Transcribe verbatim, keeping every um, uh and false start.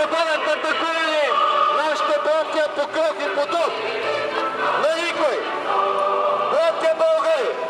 да бъдат атакувани нашите братя по кръв и по дух. На никой! Братя българи!